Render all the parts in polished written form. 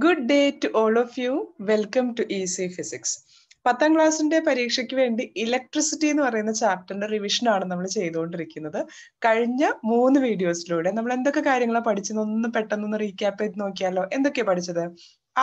Good day to all of you. Welcome to Easy Physics. 10th class inde parikshakku vendi electricity ennu parayna chapter inde revision aanu nammal cheyidondirikkunnathu. Kazhinja 3 videos lode nammal endokka karyangala padichinu onnu pettannu onnu recap edu nokkiyallo. Endokke padichathu?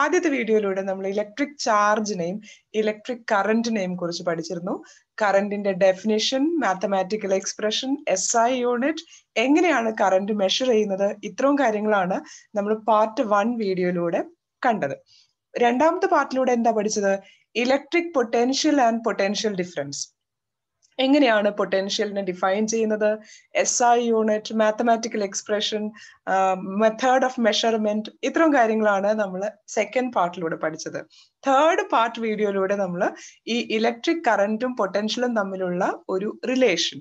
Aadiyathe video lode nammal electric charge name, electric current name kurichu padichirunnu. Current inde definition, mathematical expression, SI unit, enganeyanu current measure cheyyunnathu. Ithrom karyangalaanu nammal part 1 video lode kandadu. Rendamthe part lode endha padichathu? Electric potential and potential difference. Enganeyanu potential ne define cheyyunnathu, SI unit, mathematical expression, method of measurement, ithrom karyangalana nammal second part lode padichathu. Third part video lode nammal ee electric current um potential um thammilulla oru relation,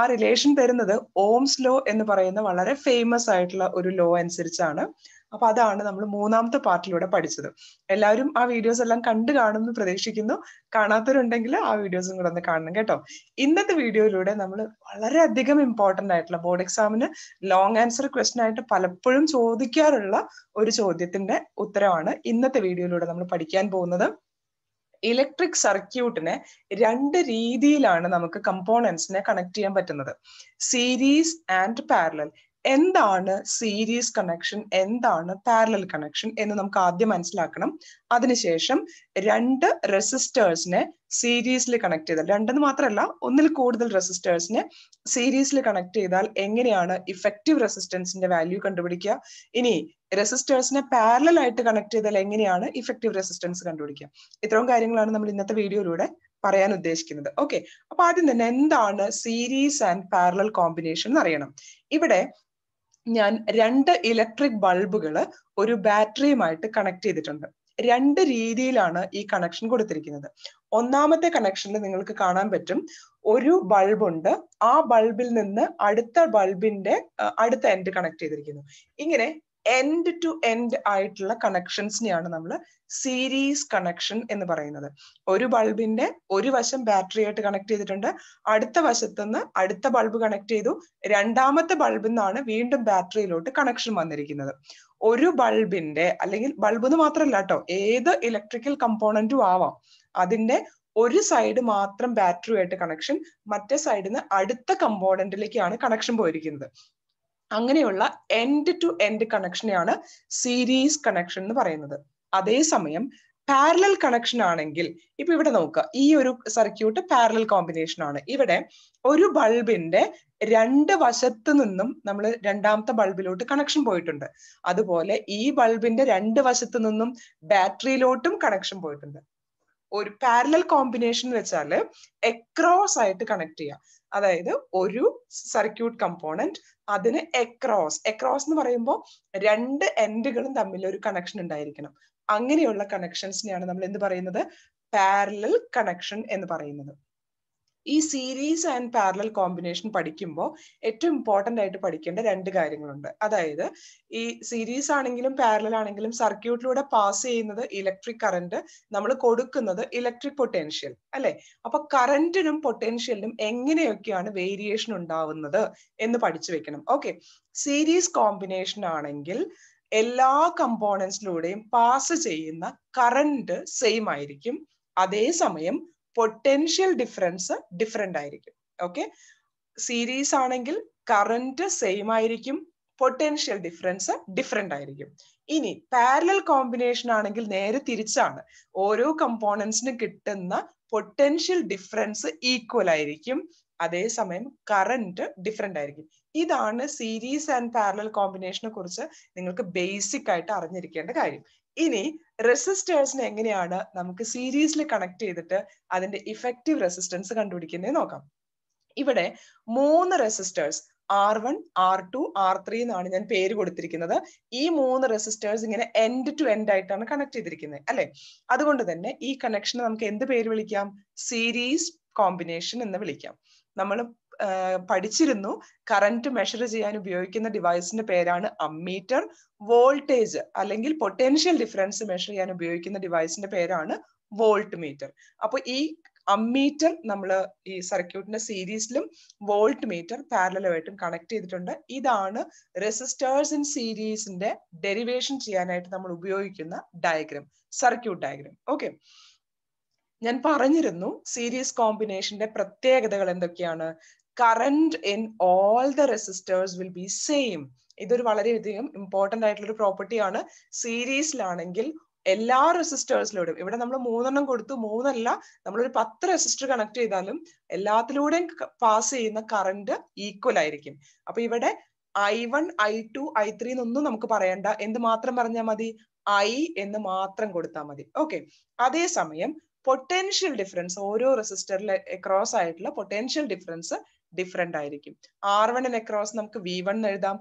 aa relation therunathu Ohm's law ennu parayunna valare famous aayittulla oru law anusarichana. അപ്പൊ അതാണ് നമ്മൾ 3th പാർട്ടിലൂടെ പഠിച്ചത്. എല്ലാവരും ആ videos എല്ലാം കണ്ടു കാണുമെന്ന് പ്രതീക്ഷിക്കുന്നു. കാണാത്തവരുണ്ടെങ്കിൽ ആ വീഡിയോസും കൂടെ ഒന്ന് കാണണം കേട്ടോ. ഇന്നത്തെ വീഡിയോയിലൂടെ നമ്മൾ വളരെയധികം ഇമ്പോർട്ടൻ്റ് ആയിട്ടുള്ള ബോർഡ് എക്സാമിന് ലോങ് ആൻസർ ക്വസ്റ്റൻ ആയിട്ട് പലപ്പോഴും ചോദിക്കാറുള്ള ഒരു ചോദ്യത്തിന്റെ ഉത്തരമാണ് ഇന്നത്തെ വീഡിയോയിലൂടെ നമ്മൾ പഠിക്കാൻ പോകുന്നത്. Electric circuit ne രണ്ട് രീതിയിലാണ് നമുക്ക് components ne connect ചെയ്യാൻ പറ്റുന്നത്. Series and parallel. എന്താണ് സീരീസ് കണക്ഷൻ, എന്താണ് പാരലൽ കണക്ഷൻ എന്ന് നമുക്ക് ആദ്യം മനസ്സിലാക്കണം. അതിനുശേഷം രണ്ട് റെസിസ്റ്റേഴ്സിനെ സീരീസിൽ കണക്ട് ചെയ്താൽ, രണ്ടെന്ന് മാത്രമല്ല ഒന്നിൽ കൂടുതൽ റെസിസ്റ്റേഴ്സിനെ സീരീസിൽ കണക്ട് ചെയ്താൽ എങ്ങനെയാണ് ഇഫക്റ്റീവ് റെസിസ്റ്റൻസിന്റെ വാല്യൂ കണ്ടുപിടിക്കുക. ഇനി റെസിസ്റ്റേഴ്സിനെ പാരലൽ ആയിട്ട് കണക്ട് ചെയ്താൽ എങ്ങനെയാണ് ഇഫക്റ്റീവ് റെസിസ്റ്റൻസ് കണ്ടുപിടിക്കുക. ഇത്രയും കാര്യങ്ങളാണ് നമ്മൾ ഇന്നത്തെ വീഡിയോയിലൂടെ പറയാൻ ഉദ്ദേശിക്കുന്നത്. ഓക്കെ, അപ്പൊ ആദ്യം തന്നെ എന്താണ് സീരീസ് ആൻഡ് പാരലൽ കോമ്പിനേഷൻ എന്ന് അറിയണം. ഇവിടെ ഞാൻ രണ്ട് ഇലക്ട്രിക് ബൾബുകൾ ഒരു ബാറ്ററിയുമായിട്ട് കണക്ട് ചെയ്തിട്ടുണ്ട്. രണ്ട് രീതിയിലാണ് ഈ കണക്ഷൻ കൊടുത്തിരിക്കുന്നത്. ഒന്നാമത്തെ കണക്ഷനിൽ നിങ്ങൾക്ക് കാണാൻ പറ്റും, ഒരു ബൾബുണ്ട്, ആ ബൾബിൽ നിന്ന് അടുത്ത ബൾബിന്റെ അടുത്ത എൻഡ് കണക്ട് ചെയ്തിരിക്കുന്നു. ഇങ്ങനെ എൻഡ് ടു എൻഡ് ആയിട്ടുള്ള കണക്ഷൻസിനെയാണ് നമ്മൾ സീരീസ് കണക്ഷൻ എന്ന് പറയുന്നത്. ഒരു ബൾബിന്റെ ഒരു വശം ബാറ്ററി ആയിട്ട് കണക്ട് ചെയ്തിട്ടുണ്ട്, അടുത്ത വശത്തുനിന്ന് അടുത്ത ബൾബ് കണക്ട് ചെയ്തു, രണ്ടാമത്തെ ബൾബിൽ നിന്നാണ് വീണ്ടും ബാറ്ററിയിലോട്ട് കണക്ഷൻ വന്നിരിക്കുന്നത്. ഒരു ബൾബിന്റെ, അല്ലെങ്കിൽ ബൾബ് എന്ന് മാത്രമല്ല കേട്ടോ, ഏത് ഇലക്ട്രിക്കൽ കമ്പോണന്റും ആവാം, അതിന്റെ ഒരു സൈഡ് മാത്രം ബാറ്ററി ആയിട്ട് കണക്ഷൻ, മറ്റേ സൈഡിൽ നിന്ന് അടുത്ത കമ്പോണന്റിലേക്കാണ് കണക്ഷൻ പോയിരിക്കുന്നത്. അങ്ങനെയുള്ള എൻഡ് ടു എൻഡ് കണക്ഷനെയാണ് സീരീസ് കണക്ഷൻ എന്ന് പറയുന്നത്. അതേസമയം പാരലൽ കണക്ഷൻ ആണെങ്കിൽ, ഇപ്പൊ ഇവിടെ നോക്കുക, ഈ ഒരു സർക്യൂട്ട് പാരലൽ കോമ്പിനേഷൻ ആണ്. ഇവിടെ ഒരു ബൾബിന്റെ രണ്ട് വശത്ത് നിന്നും നമ്മൾ രണ്ടാമത്തെ ബൾബിലോട്ട് കണക്ഷൻ പോയിട്ടുണ്ട്, അതുപോലെ ഈ ബൾബിന്റെ രണ്ട് വശത്ത് നിന്നും ബാറ്ററിയിലോട്ടും കണക്ഷൻ പോയിട്ടുണ്ട്. ഒരു പാരലൽ കോമ്പിനേഷൻ എന്ന് വെച്ചാൽ എക്രോസ് ആയിട്ട് കണക്ട് ചെയ്യുക, അതായത് ഒരു സർക്യൂട്ട് കമ്പോണന്റ് അതിന് എക്രോസ് എന്ന് പറയുമ്പോൾ രണ്ട് എൻഡുകളും തമ്മിൽ ഒരു കണക്ഷൻ ഉണ്ടായിരിക്കണം. അങ്ങനെയുള്ള കണക്ഷൻസിനെയാണ് നമ്മൾ എന്ത് പറയുന്നത്? പാരലൽ കണക്ഷൻ എന്ന് പറയുന്നത്. ഈ സീരീസ് ആൻഡ് പാരലൽ കോമ്പിനേഷൻ പഠിക്കുമ്പോൾ ഏറ്റവും ഇമ്പോർട്ടൻ്റ് ആയിട്ട് പഠിക്കേണ്ട രണ്ട് കാര്യങ്ങളുണ്ട്. അതായത് ഈ സീരീസ് ആണെങ്കിലും പാരലൽ ആണെങ്കിലും സർക്യൂട്ടിലൂടെ പാസ് ചെയ്യുന്നത് ഇലക്ട്രിക് കറന്റ്, നമ്മൾ കൊടുക്കുന്നത് ഇലക്ട്രിക് പൊട്ടൻഷ്യൽ അല്ലെ. അപ്പൊ കറന്റിനും പൊട്ടൻഷ്യലിനും എങ്ങനെയൊക്കെയാണ് വേരിയേഷൻ ഉണ്ടാവുന്നത് എന്ന് പഠിച്ചു വെക്കണം. ഓക്കെ, സീരീസ് കോമ്പിനേഷൻ ആണെങ്കിൽ എല്ലാ കമ്പോണൻസിലൂടെയും പാസ് ചെയ്യുന്ന കറന്റ് സെയിം ആയിരിക്കും, അതേസമയം പൊട്ടൻഷ്യൽ ഡിഫറൻസ് ഡിഫറെന്റ് ആയിരിക്കും. ഓക്കെ, സീരീസ് ആണെങ്കിൽ കറന്റ് സെയിം ആയിരിക്കും, പൊട്ടൻഷ്യൽ ഡിഫറൻസ് ഡിഫറെന്റ് ആയിരിക്കും. ഇനി പാരലൽ കോമ്പിനേഷൻ ആണെങ്കിൽ നേരെ തിരിച്ചാണ്, ഓരോ കമ്പോണൻസിന് കിട്ടുന്ന പൊട്ടൻഷ്യൽ ഡിഫറൻസ് ഈക്വൽ ആയിരിക്കും, അതേസമയം കറന്റ് ഡിഫറെന്റ് ആയിരിക്കും. ഇതാണ് സീരീസ് ആൻഡ് പാരലൽ കോമ്പിനേഷനെ കുറിച്ച് നിങ്ങൾക്ക് ബേസിക് ആയിട്ട് അറിഞ്ഞിരിക്കേണ്ട കാര്യം. ഇനി റെസിസ്റ്റേഴ്സിനെ എങ്ങനെയാണ് നമുക്ക് സീരീസിൽ കണക്ട് ചെയ്തിട്ട് അതിന്റെ ഇഫക്റ്റീവ് റെസിസ്റ്റൻസ് കണ്ടുപിടിക്കുന്നത് നോക്കാം. ഇവിടെ 3 റെസിസ്റ്റേഴ്സ് R1, R2, R3 എന്നാണ് ഞാൻ പേര് കൊടുത്തിരിക്കുന്നത്. ഈ 3 റെസിസ്റ്റേഴ്സ് ഇങ്ങനെ എൻഡ് ടു എൻഡ് ആയിട്ടാണ് കണക്ട് ചെയ്തിരിക്കുന്നത് അല്ലെ. അതുകൊണ്ട് തന്നെ ഈ കണക്ഷനെ നമുക്ക് എന്ത് പേര് വിളിക്കാം? സീരീസ് കോമ്പിനേഷൻ എന്ന് വിളിക്കാം. നമ്മൾ പഠിച്ചിരുന്നു, കറന്റ് മെഷർ ചെയ്യാൻ ഉപയോഗിക്കുന്ന ഡിവൈസിന്റെ പേരാണ് അമ്മീറ്റർ. വോൾട്ടേജ് അല്ലെങ്കിൽ പൊട്ടൻഷ്യൽ ഡിഫറൻസ് മെഷർ ചെയ്യാൻ ഉപയോഗിക്കുന്ന ഡിവൈസിന്റെ പേരാണ് വോൾട്ട് മീറ്റർ. അപ്പൊ ഈ ammeter nammal ee circuit inde series ilum voltmeter parallel aayittum connect cheyittund idana resistors in series inde derivation cheyanayittu nammal ubhayogikkunna diagram circuit diagram okay ഞാൻ പറഞ്ഞിരുന്നു series കോമ്പിനേഷന്റെ പ്രത്യേകതകൾ എന്തൊക്കെയാണ് current in all the resistors will be same ഇതൊരു വളരെയധികം important ആയിട്ടുള്ള ഒരു പ്രോപ്പർട്ടിയാണ് സീരീസിലാണെങ്കിൽ എല്ലാ റെസിസ്റ്റേഴ്സിലൂടെയും ഇവിടെ നമ്മൾ മൂന്നെണ്ണം കൊടുത്തു മൂന്നല്ല നമ്മളൊരു 10 റെസിസ്റ്റർ കണക്ട് ചെയ്താലും എല്ലാത്തിലൂടെയും പാസ് ചെയ്യുന്ന കറന്റ് ഈക്വൽ ആയിരിക്കും അപ്പൊ ഇവിടെ I1 I2 I3 എന്നൊന്നും നമുക്ക് പറയണ്ട എന്ത് മാത്രം പറഞ്ഞാൽ മതി I എന്ന് മാത്രം കൊടുത്താൽ മതി ഓക്കെ അതേസമയം potential difference ഓരോ റെസിസ്റ്ററിലെ അക്രോസ് ആയിട്ടുള്ള potential difference different ആയിരിക്കും R1 നെ അക്രോസ് നമുക്ക് V1 എന്ന് എഴുതാം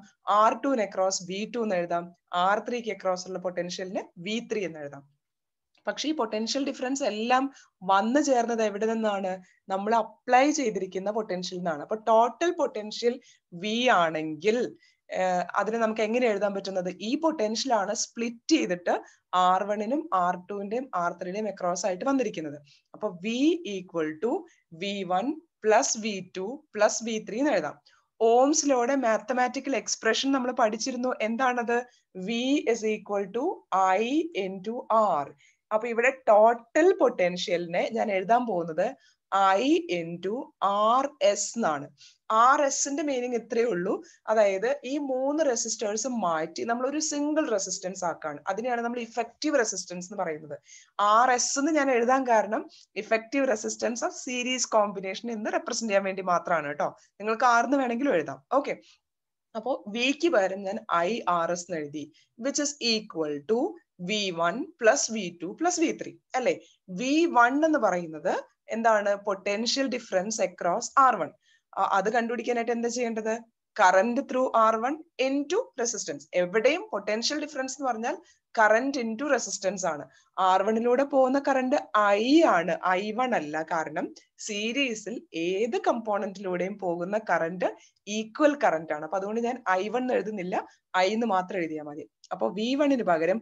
R2 നെ അക്രോസ് V2 എന്ന് എഴുതാം R3 ക്ക് അക്രോസ് ഉള്ള പൊട്ടൻഷ്യലിനെ V3 എന്ന് എഴുതാം പക്ഷേ ഈ പൊട്ടൻഷ്യൽ ഡിഫറൻസ് എല്ലാം വന്നു ചേർന്നത് എവിടെ നിന്നാണ് നമ്മൾ അപ്ലൈ ചെയ്തിരിക്കുന്ന പൊട്ടൻഷ്യൽ നിന്നാണ് അപ്പോൾ ടോട്ടൽ പൊട്ടൻഷ്യൽ V ആണെങ്കിൽ അതിനെ നമുക്ക് എങ്ങനെ എഴുതാൻ പറ്റുന്നത് ഈ പൊട്ടൻഷ്യൽ ആണ് സ്പ്ലിറ്റ് ചെയ്തിട്ട് R1 നും R2 ന്റെയും R3 ന്റെയും അക്രോസ് ആയിട്ട് വന്നിരിക്കുന്നത് അപ്പോൾ V equal to V1 plus V2 plus V3 എന്ന് എഴുതാം ഓംസിലൂടെ മാത്തമാറ്റിക്കൽ എക്സ്പ്രഷൻ നമ്മൾ പഠിച്ചിരുന്നു എന്താണത് V is equal to I into R അപ്പോൾ ഇവിടെ ടോട്ടൽ പൊട്ടൻഷ്യലിനെ ഞാൻ എഴുതാൻ പോകുന്നത് I into RS എന്നാണ് RS ന്റെ മീനിങ് ഇത്രയേ ഉള്ളൂ അതായത് ഈ മൂന്ന് റെസിസ്റ്റേഴ്സ് മാറ്റി നമ്മൾ ഒരു സിംഗിൾ റെസിസ്റ്റൻസ് ആക്കാണ് അതിനെയാണ് നമ്മൾ ഇഫക്റ്റീവ് റെസിസ്റ്റൻസ് എന്ന് പറയുന്നത് RS എന്ന് ഞാൻ എഴുതാൻ കാരണം effective resistance of series combination എന്ന് റെപ്രസെന്റ് ചെയ്യാൻ വേണ്ടി മാത്രമാണ് കേട്ടോ നിങ്ങൾക്ക് R എന്ന് വേണമെങ്കിലും എഴുതാം ഓക്കെ അപ്പോൾ V ക്ക് പകരം ഞാൻ IRS എന്ന് എഴുതി which is equal to V1 plus V2 plus V3 അല്ലേ V1 എന്ന് പറയുന്നത് എന്താണ് പൊട്ടൻഷ്യൽ ഡിഫറൻസ് അക്രോസ് R1 അത് കണ്ടുപിടിക്കാനായിട്ട് എന്താ ചെയ്യേണ്ടത് current through R1 into resistance എവിടെയും പൊട്ടൻഷ്യൽ ഡിഫറൻസ് എന്ന് പറഞ്ഞാൽ കറന്റ് ഇൻ ടു റെസിസ്റ്റൻസ് ആണ് R1ലൂടെ പോകുന്ന കറന്റ് I ആണ് I1 അല്ല കാരണം സീരീസിൽ ഏത് കമ്പോണന്റിലൂടെയും പോകുന്ന കറന്റ് ഈക്വൽ കറന്റ് ആണ് അപ്പൊ അതുകൊണ്ട് ഞാൻ I1 എന്ന് എഴുതുന്നില്ല I എന്ന് മാത്രം എഴുതിയാൽ മതി അപ്പൊ V1ന് പകരം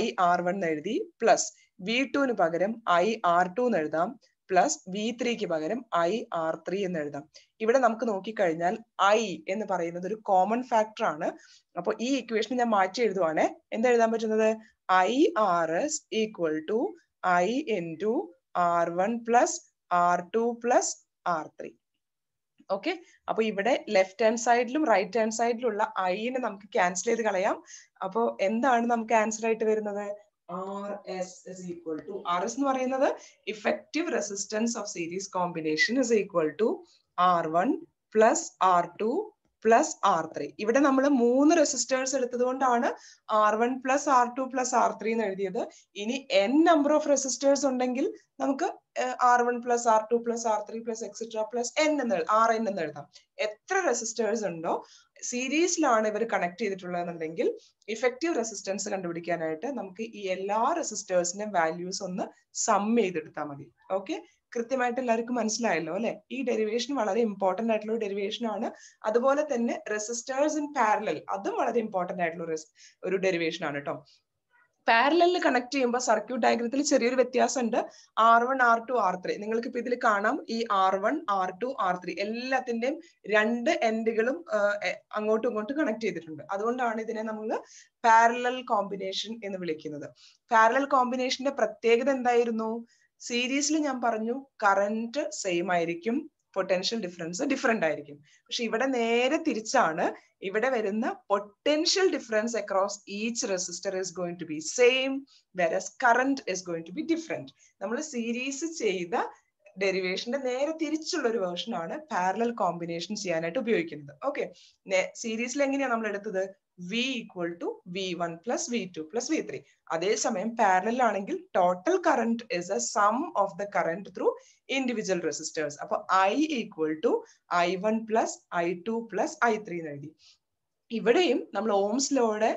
IR1 എന്ന് എഴുതി പ്ലസ് V2ന് പകരം IR2 എന്ന് എഴുതാം പ്ലസ് V3 ക്ക് പകരം IR3 എന്ന് എഴുതാം ഇവിടെ നമുക്ക് നോക്കിക്കഴിഞ്ഞാൽ I എന്ന് പറയുന്നത് ഒരു കോമൺ ഫാക്ടർ ആണ് അപ്പോൾ ഈ ഇക്വേഷൻ ഞാൻ മാറ്റി എഴുതുവാണ് എന്താ എഴുതാൻ പറ്റുന്നത് IRS equal to I into R1 plus R2 plus R3 okay അപ്പൊ ഇവിടെ ലെഫ്റ്റ് ഹാൻഡ് സൈഡിലും റൈറ്റ് ഹാൻഡ് സൈഡിലും ഉള്ള ഐനെ നമുക്ക് ക്യാൻസൽ ചെയ്ത് കളയാം അപ്പോൾ എന്താണ് നമുക്ക് ആൻസർ ആയിട്ട് വരുന്നത് RS is equal to RS എന്ന് പറയുന്നത് effective resistance of series combination is equal to R1 plus R2 plus R3. ഇവിടെ നമ്മൾ മൂന്ന് resistors എടുത്തതുകൊണ്ടാണ് R1 plus R2 plus R3 എന്ന് എഴുതിയത്. ഇനി n number of resistors ഉണ്ടെങ്കിൽ നമുക്ക് R1 plus R2 plus R3 plus etc plus n എന്ന് Rn എന്ന് എഴുതാം. എത്ര റെസിസ്റ്റേഴ്സ് ഉണ്ടോ സീരീസിലാണ് ഇവർ കണക്ട് ചെയ്തിട്ടുള്ളതെന്നുണ്ടെങ്കിൽ ഇഫക്റ്റീവ് റെസിസ്റ്റൻസ് കണ്ടുപിടിക്കാനായിട്ട് നമുക്ക് ഈ എല്ലാ റെസിസ്റ്റേഴ്സിന്റെ വാല്യൂസ് ഒന്ന് സം ചെയ്തെടുത്താൽ മതി ഓക്കെ കൃത്യമായിട്ട് എല്ലാവർക്കും മനസ്സിലായല്ലോ അല്ലെ ഈ ഡെറിവേഷൻ വളരെ ഇമ്പോർട്ടന്റ് ആയിട്ടുള്ള ഡെറിവേഷൻ ആണ് അതുപോലെ തന്നെ റെസിസ്റ്റേഴ്സ് ഇൻ പാരലൽ അതും വളരെ ഇമ്പോർട്ടന്റ് ആയിട്ടുള്ള ഒരു ഡെറിവേഷൻ ആണ് കേട്ടോ പാരലലിൽ കണക്ട് ചെയ്യുമ്പോൾ സർക്യൂട്ട് ഡയഗ്രത്തിൽ ചെറിയൊരു വ്യത്യാസമുണ്ട് R1 R2 R3 നിങ്ങൾക്ക് ഇപ്പൊ ഇതിൽ കാണാം ഈ R1 R2 R3 എല്ലാത്തിന്റെയും രണ്ട് എൻഡുകളും അങ്ങോട്ടും ഇങ്ങോട്ടും കണക്ട് ചെയ്തിട്ടുണ്ട് അതുകൊണ്ടാണ് ഇതിനെ നമ്മൾ പാരലൽ കോമ്പിനേഷൻ എന്ന് വിളിക്കുന്നത് പാരലൽ കോമ്പിനേഷന്റെ പ്രത്യേകത എന്തായിരുന്നു സീരീസിൽ ഞാൻ പറഞ്ഞു കറന്റ് സെയിം ആയിരിക്കും പൊട്ടൻഷ്യൽ ഡിഫറൻസ് ഡിഫറെന്റ് ആയിരിക്കും പക്ഷെ ഇവിടെ നേരെ തിരിച്ചാണ് ഇവിടെ വരുന്ന potential difference across each resistor is going to be same versus current is going to be different നമ്മൾ സീരീസ് ചെയ്ത ഡെറിവേഷന്റെ നേരെ തിരിച്ചുള്ള ഒരു വേർഷൻ ആണ് പാരലൽ കോമ്പിനേഷൻ ചെയ്യാനായിട്ട് ഉപയോഗിക്കുന്നത് ഓക്കെ സീരീസിൽ എങ്ങനെയാണ് നമ്മൾ എടുത്തത് V equal to V1 plus V2 plus V3 അതേസമയം പാരലൽ ആണെങ്കിൽ total current is a sum of the current through individual resistors അപ്പോൾ I equal to I1 plus I2 plus I3 എന്ന് എഴുതി ഇവിടെയും നമ്മൾ ഓംസ് ലോയുടെ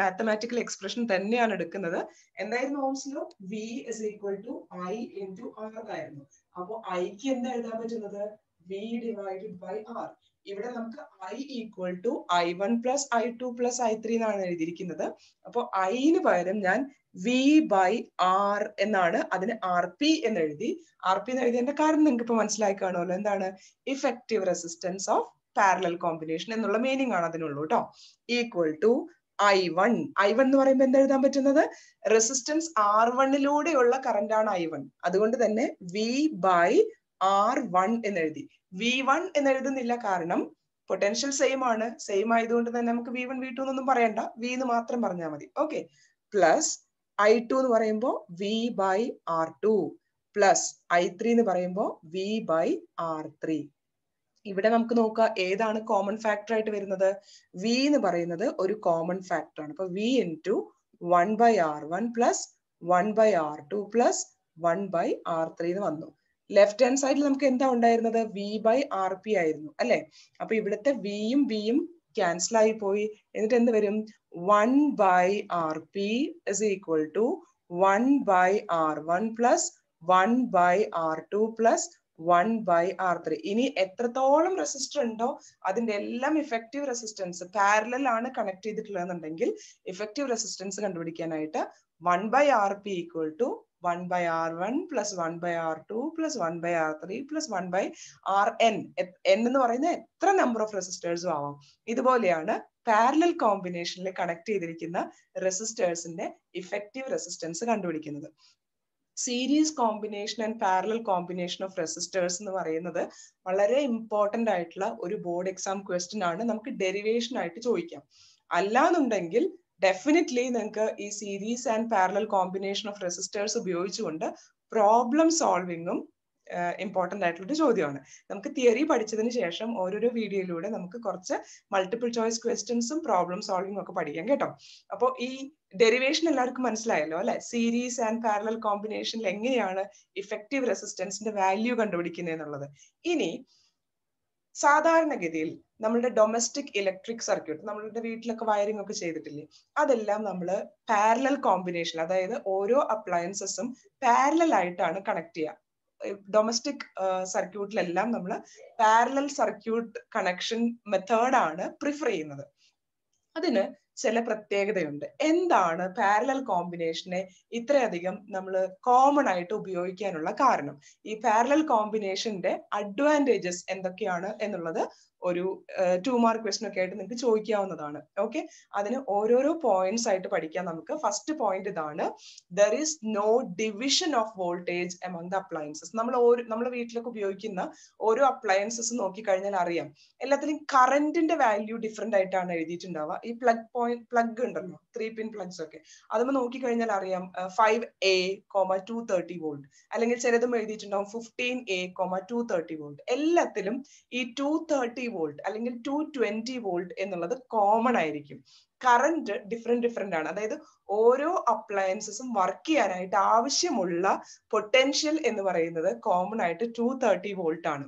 മാത്തമാറ്റിക്കൽ എക്സ്പ്രഷൻ തന്നെയാണ് എടുക്കുന്നത് എന്തായിരുന്നു Ohm's law V is equal to I into R ആയിരുന്നു അപ്പോൾ I ക്ക് എന്താ എഴുതാൻ പറ്റുന്നത് V divided by R ഇവിടെ നമുക്ക് i = i1 + i2 + i3 എന്നാണ് എഴുതിയിരിക്കുന്നത്. അപ്പോൾ i ന് പകരം ഞാൻ v/r എന്നാണ്, അതിനെ rp എന്ന് എഴുതി. rp എന്ന് എഴുതിയതിന്റെ കാരണം നിങ്ങൾക്ക് ഇപ്പോൾ മനസ്സിലായി കാണുമല്ലോ, എന്താണ് effective resistance of parallel combination എന്നുള്ള മീനിങ് ആണ് അതിനുള്ളൂ കേട്ടോ. i1 എന്ന് പറയുമ്പോൾ എന്താ എഴുതാൻ പറ്റുന്നത്, റെസിസ്റ്റൻസ് r1ലൂടെയുള്ള കറന്റ് ആണ് i1. അതുകൊണ്ട് തന്നെ v/r1 എന്നെഴുതി. v1 എന്നെഴുതുന്നില്ല, കാരണം പൊട്ടൻഷ്യൽ സെയിം ആണ്. സെയിം ആയതുകൊണ്ട് തന്നെ നമുക്ക് v1 v2 എന്നൊന്നും പറയണ്ട, v എന്ന് മാത്രം പറഞ്ഞാൽ മതി. ഓക്കെ, പ്ലസ് i2 എന്ന് പറയുമ്പോൾ v/r2 പ്ലസ് i3 എന്ന് പറയുമ്പോൾ v/r3. ഇവിടെ നമുക്ക് നോക്കാം ഏതാണ് കോമൺ ഫാക്ടർ ആയിട്ട് വരുന്നത്. വി എന്ന് പറയുന്നത് ഒരു കോമൺ ഫാക്ടർ ആണ്. അപ്പൊ v × 1/r1 + 1/r2 + 1/r3 എന്ന് വന്നു. ലെഫ്റ്റ് ഹാൻഡ് സൈഡിൽ നമുക്ക് എന്താ ഉണ്ടായിരുന്നത്, v/rp ആയിരുന്നു അല്ലെ. അപ്പൊ ഇവിടുത്തെ വിയും ബിയും ക്യാൻസൽ ആയി പോയി. എന്നിട്ട് എന്ത് വരും, 1/rp = 1/r1 + 1/r2 + 1/r3. ഇനി എത്രത്തോളം റെസിസ്റ്റർ ഉണ്ടോ അതിന്റെ എല്ലാം ഇഫക്റ്റീവ് റെസിസ്റ്റൻസ് പാരലൽ ആണ് കണക്ട് ചെയ്തിട്ടുള്ളതെന്നുണ്ടെങ്കിൽ ഇഫക്റ്റീവ് റെസിസ്റ്റൻസ് കണ്ടുപിടിക്കാനായിട്ട് 1/rp = 1/r1 + 1/r2 + 1/r3 + 1/rn എന്ന് പറയുന്ന എത്ര നമ്പർ ഓഫ് റെസിസ്റ്റേഴ്സും ആവാം. ഇതുപോലെയാണ് പാരലൽ കോമ്പിനേഷനിൽ കണക്ട് ചെയ്തിരിക്കുന്ന റെസിസ്റ്റേഴ്സിന്റെ ഇഫക്റ്റീവ് റെസിസ്റ്റൻസ് കണ്ടുപിടിക്കുന്നത്. Series combination and parallel combination of resistors എന്ന് പറയുന്നത് വളരെ ഇമ്പോർട്ടൻ്റ് ആയിട്ടുള്ള ഒരു ബോർഡ് എക്സാം ക്വസ്റ്റ്യൻ ആണ്. നമുക്ക് ഡെറിവേഷൻ ആയിട്ട് ചോദിക്കാം. അല്ലാന്നുണ്ടെങ്കിൽ ഡെഫിനറ്റ്ലി നിങ്ങൾക്ക് ഈ series and parallel combination of resistors ഉപയോഗിച്ചുകൊണ്ട് പ്രോബ്ലം സോൾവിങ്ങും ഇമ്പോർട്ടൻ്റ് ആയിട്ടുള്ളൊരു ചോദ്യമാണ്. നമുക്ക് തിയറി പഠിച്ചതിന് ശേഷം ഓരോരോ വീഡിയോയിലൂടെ നമുക്ക് കുറച്ച് മൾട്ടിപ്പിൾ ചോയ്സ് ക്വസ്റ്റ്യൻസും പ്രോബ്ലം സോൾവിങ്ങും ഒക്കെ പഠിക്കാം കേട്ടോ. അപ്പോൾ ഈ ഡെറിവേഷൻ എല്ലാവർക്കും മനസ്സിലായല്ലോ അല്ലെ. സീരീസ് ആൻഡ് പാരലൽ കോമ്പിനേഷനിൽ എങ്ങനെയാണ് ഇഫക്റ്റീവ് റെസിസ്റ്റൻസിന്റെ വാല്യൂ കണ്ടുപിടിക്കുന്നത് എന്നുള്ളത്. ഇനി സാധാരണഗതിയിൽ നമ്മളുടെ ഡൊമസ്റ്റിക് ഇലക്ട്രിക് സർക്യൂട്ട്, നമ്മളുടെ വീട്ടിലൊക്കെ വയറിംഗ് ഒക്കെ ചെയ്തിട്ടില്ലേ, അതെല്ലാം നമ്മൾ പാരലൽ കോമ്പിനേഷൻ, അതായത് ഓരോ അപ്ലയൻസസും പാരലൽ ആയിട്ടാണ് കണക്ട് ചെയ്യുക. ഡൊമസ്റ്റിക് സർക്യൂട്ടിലെല്ലാം നമ്മൾ പാരലൽ സർക്യൂട്ട് കണക്ഷൻ മെത്തേഡാണ് പ്രിഫർ ചെയ്യുന്നത്. അതിന് ചില പ്രത്യേകതയുണ്ട്. എന്താണ് പാരലൽ കോമ്പിനേഷനെ ഇത്രയധികം നമ്മൾ കോമൺ ആയിട്ട് ഉപയോഗിക്കാനുള്ള കാരണം? ഈ പാരലൽ കോമ്പിനേഷന്റെ അഡ്വാൻറ്റേജസ് എന്തൊക്കെയാണ് എന്നുള്ളത് ഒരു 2 മാർക്ക് ക്വസ്റ്റൻ ഒക്കെ ആയിട്ട് നിങ്ങൾക്ക് ചോദിക്കാവുന്നതാണ്. ഓക്കെ, അതിന് ഓരോരോ പോയിന്റ്സ് ആയിട്ട് പഠിക്കാം നമുക്ക്. ഫസ്റ്റ് പോയിന്റ് ഇതാണ്, there is no division of voltage among the appliances. നമ്മുടെ വീട്ടിലൊക്കെ ഉപയോഗിക്കുന്ന ഓരോ അപ്ലയൻസസ് നോക്കിക്കഴിഞ്ഞാൽ അറിയാം എല്ലാത്തിലും കറന്റിന്റെ വാല്യൂ ഡിഫറെന്റ് ആയിട്ടാണ് എഴുതിയിട്ടുണ്ടാവുക. ഈ പ്ലഗ് ഉണ്ടല്ലോ, 3-pin പ്ലഗ്സ് ഒക്കെ അതൊന്ന് നോക്കിക്കഴിഞ്ഞാൽ അറിയാം 5A, 230 വോൾട്ട്, അല്ലെങ്കിൽ ചിലതും എഴുതിയിട്ടുണ്ടാവും 15A, 230 വോൾട്ട്. എല്ലാത്തിലും ഈ 230 വോൾട്ട് അല്ലെങ്കിൽ 220 വോൾട്ട് എന്നുള്ളത് കോമൺ ആയിരിക്കും. കറന്റ് ഡിഫറെന്റ് ആണ്. അതായത് ഓരോ അപ്ലയൻസസും വർക്ക് ചെയ്യാനായിട്ട് ആവശ്യമുള്ള പൊട്ടൻഷ്യൽ എന്ന് പറയുന്നത് കോമൺ ആയിട്ട് 230 വോൾട്ട് ആണ്.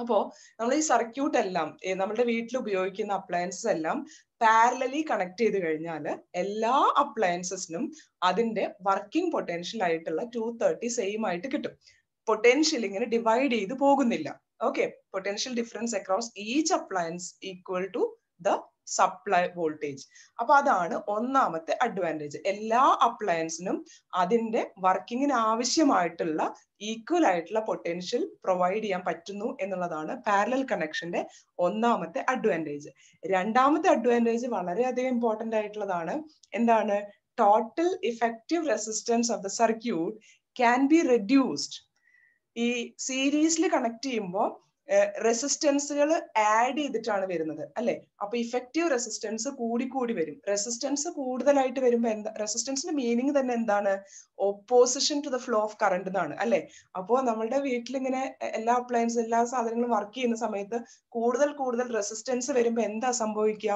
അപ്പോൾ നമ്മൾ ഈ സർക്യൂട്ട് എല്ലാം, നമ്മുടെ വീട്ടിൽ ഉപയോഗിക്കുന്ന അപ്ലയൻസസ് എല്ലാം പാരലലി കണക്ട് ചെയ്ത് കഴിഞ്ഞാൽ എല്ലാ അപ്ലയൻസസിനും അതിന്റെ വർക്കിംഗ് പൊട്ടൻഷ്യൽ ആയിട്ടുള്ള 230 സെയിം ആയിട്ട് കിട്ടും. പൊട്ടൻഷ്യൽ ഇങ്ങനെ ഡിവൈഡ് ചെയ്ത് പോകുന്നില്ല. Okay, potential difference across each appliance equal to the supply voltage. അപ്പൊ അതാണ് ഒന്നാമത്തെ അഡ്വാൻറ്റേജ്. എല്ലാ അപ്ലയൻസിനും അതിന്റെ വർക്കിങ്ങിന് ആവശ്യമായിട്ടുള്ള ഈക്വൽ ആയിട്ടുള്ള പൊട്ടൻഷ്യൽ പ്രൊവൈഡ് ചെയ്യാൻ പറ്റുന്നു എന്നുള്ളതാണ് പാരലൽ കണക്ഷന്റെ ഒന്നാമത്തെ അഡ്വാൻറ്റേജ്. രണ്ടാമത്തെ അഡ്വാൻറ്റേജ് വളരെയധികം ഇമ്പോർട്ടൻ്റ് ആയിട്ടുള്ളതാണ്. എന്താണ്? Total effective resistance of the circuit can be reduced. ഈ സീരീസിൽ കണക്ട് ചെയ്യുമ്പോൾ റെസിസ്റ്റൻസുകൾ ആഡ് ചെയ്തിട്ടാണ് വരുന്നത് അല്ലെ. അപ്പൊ ഇഫക്റ്റീവ് റെസിസ്റ്റൻസ് കൂടി വരും. റെസിസ്റ്റൻസ് കൂടുതലായിട്ട് വരുമ്പോ എന്താ, റെസിസ്റ്റൻസിന്റെ മീനിങ് തന്നെ എന്താണ്, opposition to the flow of current എന്നാണ് അല്ലെ. അപ്പോ നമ്മളുടെ വീട്ടിലിങ്ങനെ എല്ലാ അപ്ലയൻസ്, എല്ലാ സാധനങ്ങളും വർക്ക് ചെയ്യുന്ന സമയത്ത് കൂടുതൽ റെസിസ്റ്റൻസ് വരുമ്പോ എന്താ സംഭവിക്കുക,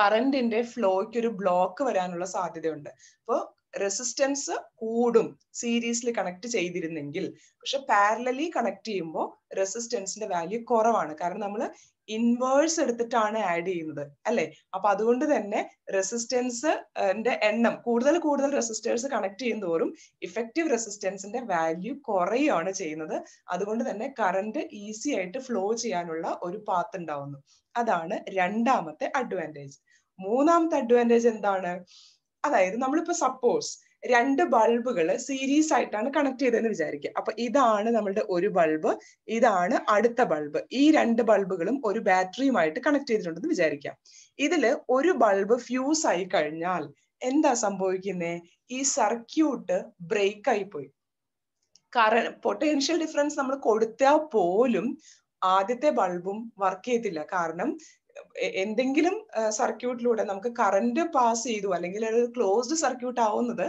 കറന്റിന്റെ ഫ്ലോയ്ക്ക് ഒരു ബ്ലോക്ക് വരാനുള്ള സാധ്യതയുണ്ട്. അപ്പോൾ റെസിസ്റ്റൻസ് കൂടും സീരീസിൽ കണക്ട് ചെയ്തിരുന്നെങ്കിൽ. പക്ഷെ പാരലലി കണക്ട് ചെയ്യുമ്പോൾ റെസിസ്റ്റൻസിന്റെ വാല്യൂ കുറവാണ്, കാരണം നമ്മൾ inverse add cheyunnathu alle appo adukonde thanne resistance inde ennam koodal resistors connect cheyunthorum effective resistance inde value korayana cheyunnathu adukonde thanne current easy aayittu flow cheyanulla oru path undavunu adana randamathe advantage moonamathe advantage endana adayithu nammal suppose രണ്ട് ബൾബുകൾ series ആയിട്ടാണ് connect ചെയ്തതെന്ന് വിചാരിക്കുക. അപ്പോൾ ഇതാണ് നമ്മുടെ ഒരു bulb, ഇതാണ് അടുത്ത ബൾബ്. ഈ രണ്ട് ബൾബുകളും ഒരു ബാറ്ററിയുമായിട്ട് കണക്ട് ചെയ്തിട്ടുണ്ടെന്ന് വിചാരിക്കുക. ഇതിൽ ഒരു ബൾബ് ഫ്യൂസ് ആയി കഴിഞ്ഞാൽ എന്താ സംഭവിക്കുന്നേ? ഈ സർക്യൂട്ട് ബ്രേക്ക് ആയി പോയി. കാരണം പൊട്ടൻഷ്യൽ ഡിഫറൻസ് നമ്മൾ കൊടുത്താൽ പോലും ആദ്യത്തെ ബൾബും വർക്ക് ചെയ്യത്തില്ല. കാരണം എന്തെങ്കിലും സർക്യൂട്ടിലൂടെ നമുക്ക് കറണ്ട് പാസ് ചെയ്തു അല്ലെങ്കിൽ ഒരു ക്ലോസ്ഡ് സർക്യൂട്ട് ആവുന്നത്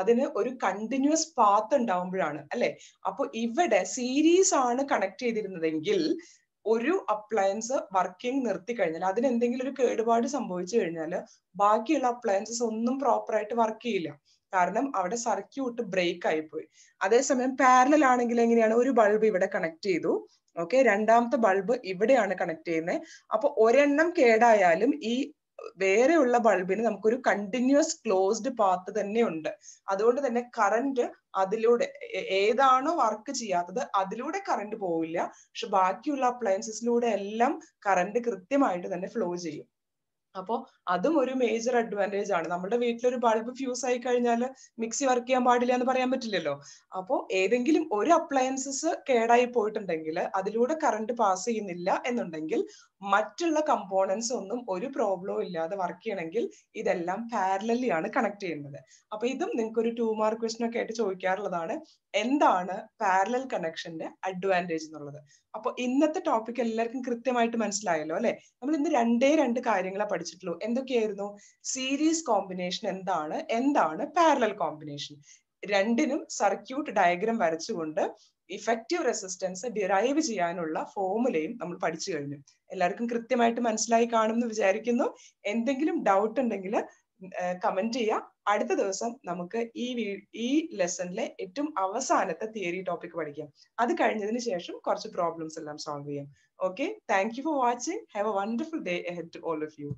അതിന് ഒരു കണ്ടിന്യൂസ് പാത്ത് ഉണ്ടാവുമ്പോഴാണ്, അല്ലെ? അപ്പൊ ഇവിടെ സീരീസ് ആണ് കണക്ട് ചെയ്തിരുന്നതെങ്കിൽ ഒരു അപ്ലയൻസ് വർക്കിംഗ് നിർത്തി കഴിഞ്ഞാൽ, അതിനെന്തെങ്കിലും ഒരു കേടുപാട് സംഭവിച്ചു കഴിഞ്ഞാൽ ബാക്കിയുള്ള അപ്ലയൻസസ് ഒന്നും പ്രോപ്പറായിട്ട് വർക്ക് ചെയ്യില്ല. കാരണം അവിടെ സർക്യൂട്ട് ബ്രേക്ക് ആയിപ്പോയി. അതേസമയം പാരലൽ ആണെങ്കിൽ എങ്ങനെയാണ്? ഒരു ബൾബ് ഇവിടെ കണക്ട് ചെയ്തു, ഓക്കെ, രണ്ടാമത്തെ ബൾബ് ഇവിടെയാണ് കണക്ട് ചെയ്യുന്നത്. അപ്പൊ ഒരെണ്ണം കേടായാലും ഈ വേറെയുള്ള ബൾബിന് നമുക്കൊരു കണ്ടിന്യൂസ് ക്ലോസ്ഡ് പാത്ത് തന്നെ ഉണ്ട്. അതുകൊണ്ട് തന്നെ കറണ്ട് അതിലൂടെ ഏതാണോ വർക്ക് ചെയ്യാത്തത് അതിലൂടെ കറണ്ട് പോവില്ല, പക്ഷെ ബാക്കിയുള്ള അപ്ലയൻസസിലൂടെ എല്ലാം കറണ്ട് കൃത്യമായിട്ട് തന്നെ ഫ്ലോ ചെയ്യും. അപ്പോൾ അതും ഒരു മേജർ അഡ്വാൻറ്റേജ് ആണ്. നമ്മുടെ വീട്ടിലൊരു ബൾബ് ഫ്യൂസ് ആയി കഴിഞ്ഞാൽ മിക്സി വർക്ക് ചെയ്യാൻ പാടില്ല എന്ന് പറയാൻ പറ്റില്ലല്ലോ. അപ്പോൾ ഏതെങ്കിലും ഒരു അപ്ലയൻസസ് കേടായി പോയിട്ടുണ്ടെങ്കിൽ, അതിലൂടെ കറണ്ട് പാസ് ചെയ്യുന്നില്ല എന്നുണ്ടെങ്കിൽ, മറ്റുള്ള കമ്പോണൻസ് ഒന്നും ഒരു പ്രോബ്ലവും ഇല്ലാതെ വർക്ക് ചെയ്യണമെങ്കിൽ ഇതെല്ലാം പാരലലി ആണ് കണക്ട് ചെയ്യുന്നത്. അപ്പൊ ഇതും നിങ്ങൾക്ക് ഒരു 2 മാർക്ക് ക്വസ്റ്റൻ ഒക്കെ ആയിട്ട് ചോദിക്കാറുള്ളതാണ്, എന്താണ് പാരലൽ കണക്ഷന്റെ അഡ്വാൻറ്റേജ് എന്നുള്ളത്. അപ്പൊ ഇന്നത്തെ ടോപ്പിക് എല്ലാവർക്കും കൃത്യമായിട്ട് മനസ്സിലായല്ലോ അല്ലെ? നമ്മൾ ഇന്ന് 2 കാര്യങ്ങളെ പഠിച്ചിട്ടുള്ളൂ. എന്തൊക്കെയായിരുന്നു? സീരീസ് കോമ്പിനേഷൻ എന്താണ്, എന്താണ് പാരലൽ കോമ്പിനേഷൻ. രണ്ടിനും സർക്യൂട്ട് ഡയഗ്രാം വരച്ചുകൊണ്ട് ഇഫക്റ്റീവ് റെസിസ്റ്റൻസ് ഡിറൈവ് ചെയ്യാനുള്ള ഫോർമുലയും നമ്മൾ പഠിച്ചു കഴിഞ്ഞു. എല്ലാവർക്കും കൃത്യമായിട്ട് മനസ്സിലായി കാണുമെന്ന് വിചാരിക്കുന്നു. എന്തെങ്കിലും ഡൗട്ട് ഉണ്ടെങ്കിൽ കമന്റ് ചെയ്യുക. അടുത്ത ദിവസം നമുക്ക് ഈ ലെസണിലെ ഏറ്റവും അവസാനത്തെ തിയറി ടോപ്പിക് പഠിക്കാം. അത് കഴിഞ്ഞതിന് ശേഷം കുറച്ച് പ്രോബ്ലംസ് എല്ലാം സോൾവ് ചെയ്യാം. Okay, thank you for watching. Have a wonderful day ahead to all of U.